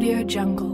Audiojungle.